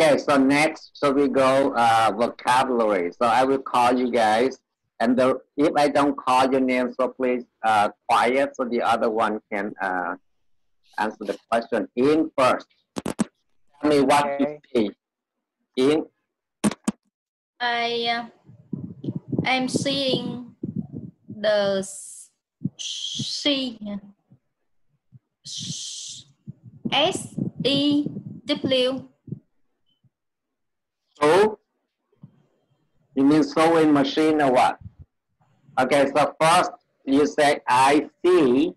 Okay, so next, so we go vocabulary. So I will call you guys, and if I don't call your name, so please quiet so the other one can answer the question. In first, tell me what you see. In? I'm seeing the sea. S-E-W. So? You mean sewing machine or what? Okay, so first you say, I see.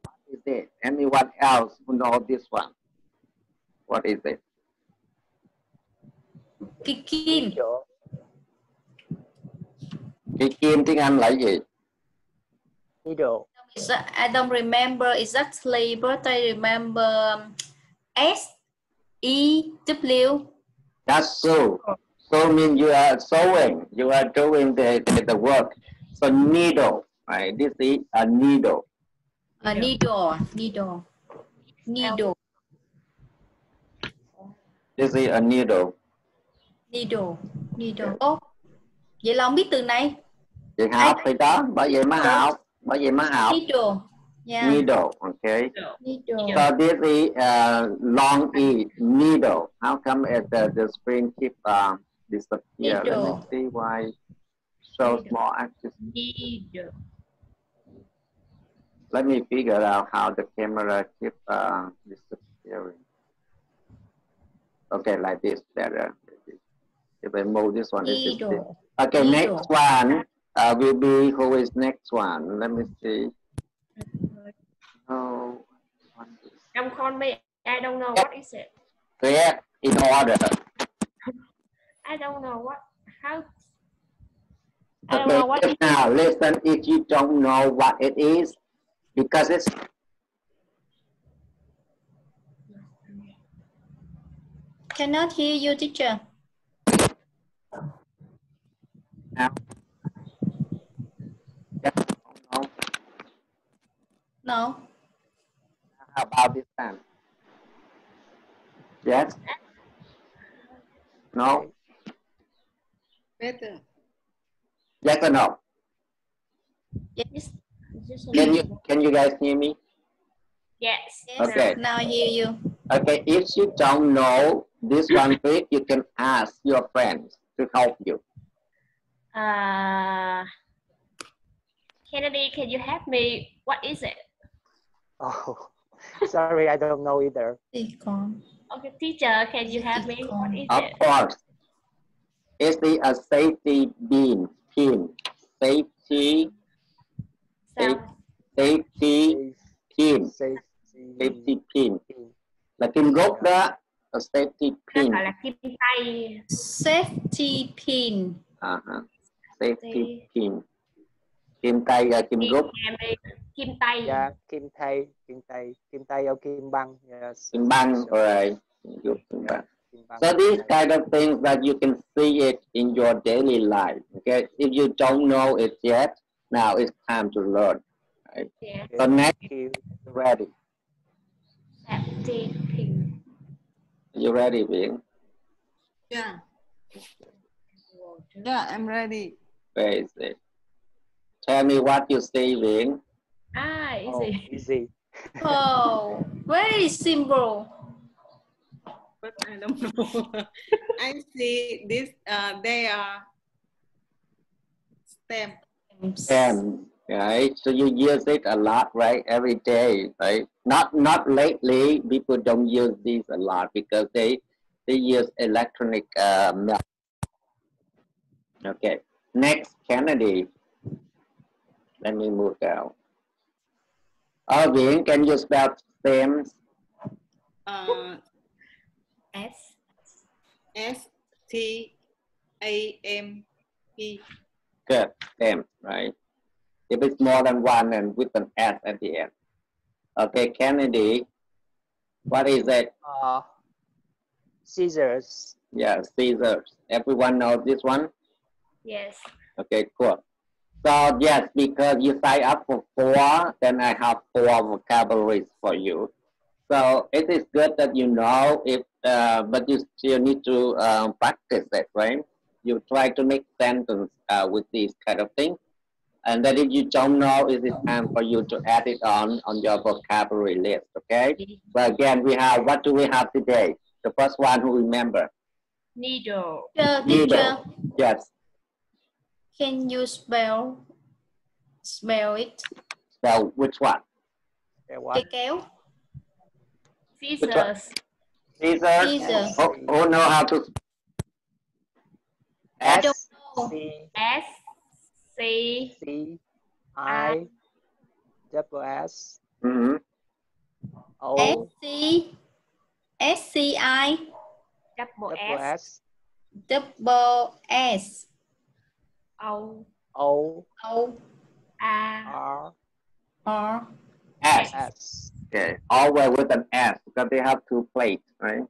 What is it? Anyone else who knows this one? What is it? Kikim. Kikim tiếng Anh là gì? Needle. I don't remember exactly, but I remember S-E-W. That's so. So means you are sewing, you are doing the work. So needle, right? This is a needle. A needle, needle, needle. This is a needle. Needle, needle. Oh, vậy là không biết từ này. Vậy học thì đó, bởi vậy mới học. Bởi vậy mới học. Needle. Yeah. Needle, okay. Needle. So this is long E, needle. How come at the screen keep disappear? Needle. Let me see why so needle. Small axis. Needle. Let me figure out how the camera keep disappearing. Okay, like this better. If I move this one, needle. This. Okay, needle. Next one will be who is next one? Let me see. Oh, I don't know what is it. Correct, in order. I don't know what, how. I don't know what it is. Now, listen, if you don't know what it is, because it's. Cannot hear you, teacher. Now. No. How about this time? Yes? No? Better. Yes or no? Yes. Can you guys hear me? Yes. Okay. Now I hear you. Okay, if you don't know this one trick, you can ask your friends to help you. Kennedy, can you help me? What is it? Oh, sorry, I don't know either. Okay, teacher, can you help me? What is it? Of course. It's a safety pin. Safety pin. Là kim gốc đó. A safety pin. Đó là kim tay. Safety pin. Safety pin. Kim tay và kim gốc. Kim tay. Yeah, kim tay or kim băng. Yes. Kim băng, all right. Kim băng. So these kind of things that you can see it in your daily life. Okay, if you don't know it yet, now it's time to learn. Right? Yeah. So next, ready. You ready, Ving? Yeah. Yeah, I'm ready. Where is it? Tell me what you say, Ving. Easy. Oh, very simple. But I don't know. I see this, they are stamps. Right? So you use it a lot, right? Every day, right? Not lately, people don't use these a lot because they use electronic mail. Okay, next, Kennedy. Let me move down. Arvin, can you spell stamps? S-T-A-M-P. Good, stamps, right? If it's more than one and with an S at the end. Okay, Kennedy, what is it? Scissors. Yeah, scissors. Everyone knows this one? Yes. Okay, cool. So yes, because you sign up for 4, then I have 4 vocabularies for you. So it is good that you know if but you still need to practice that, right? You try to make sentence with these kind of things. And then if you don't know, it is time for you to add it on your vocabulary list, okay? But again, we have, what do we have today? The first one, who remember? Needle. Needle. Yes. Can you spell it? Spell which one? Scissors. Scissors. Scissors. Who know how to spell? S. Okay, always with an S because they have two plates, right?